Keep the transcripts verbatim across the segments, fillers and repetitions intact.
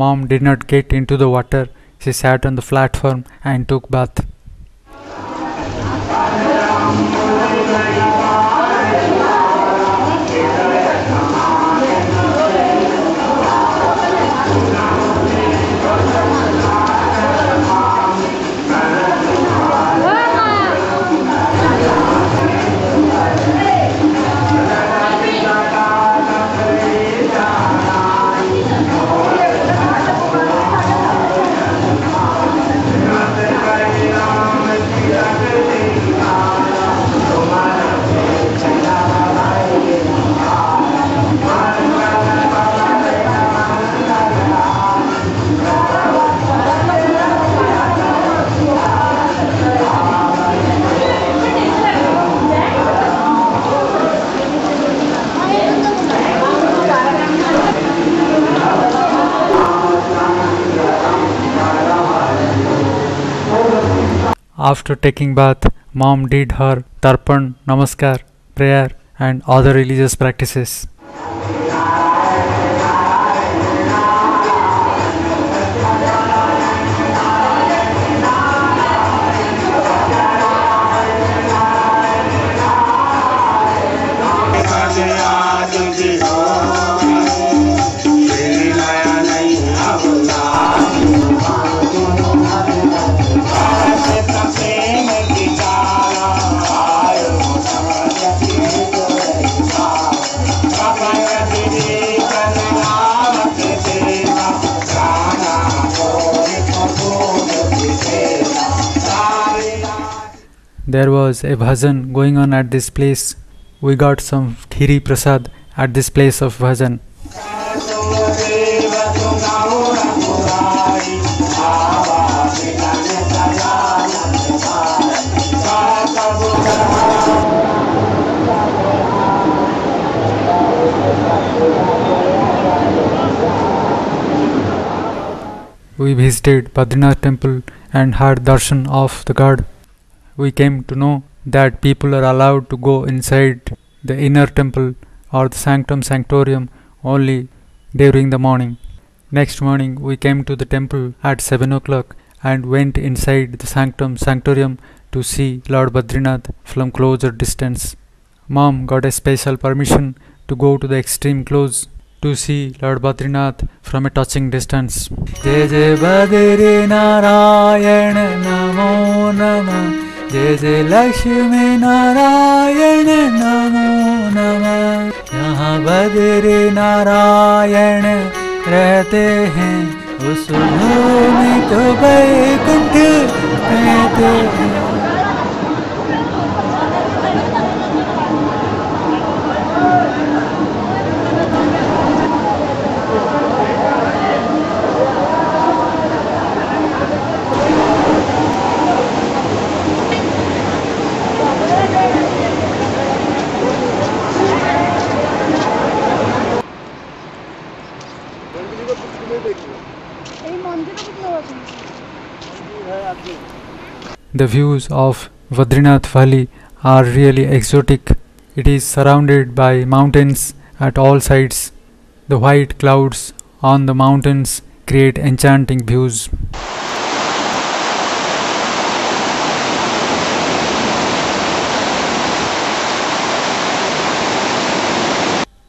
Mom did not get into the water. She sat on the platform and took bath. After taking bath, Mom did her tarpan, namaskar, prayer and other religious practices. There was a bhajan going on at this place. We got some khiri prasad at this place of bhajan. We visited Badrinath temple and had darshan of the god. We came to know that people are allowed to go inside the inner temple or the sanctum sanctorum only during the morning. Next morning we came to the temple at seven o'clock and went inside the sanctum sanctorum to see Lord Badrinath from closer distance. Mom got a special permission to go to the extreme close to see Lord Badrinath from a touching distance. Jai Jai Badri Narayana Namo Namah, Jai Jai Lakshmi Narayana Namo Namah. Yahan Badri Narayana रहते हैं, उस भूमि तो वैकुंठ रहते हैं. The views of Badrinath Valley are really exotic. It is surrounded by mountains at all sides. The white clouds on the mountains create enchanting views.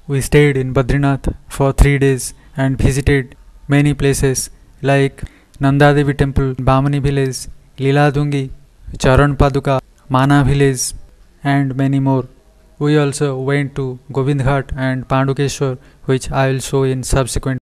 We stayed in Badrinath for three days and visited many places like Nandadevi temple, Bamani village, Lila Dungi, Charan Paduka, Mana village and many more. We also went to Govindhat and Pandukeshwar, which I will show in subsequent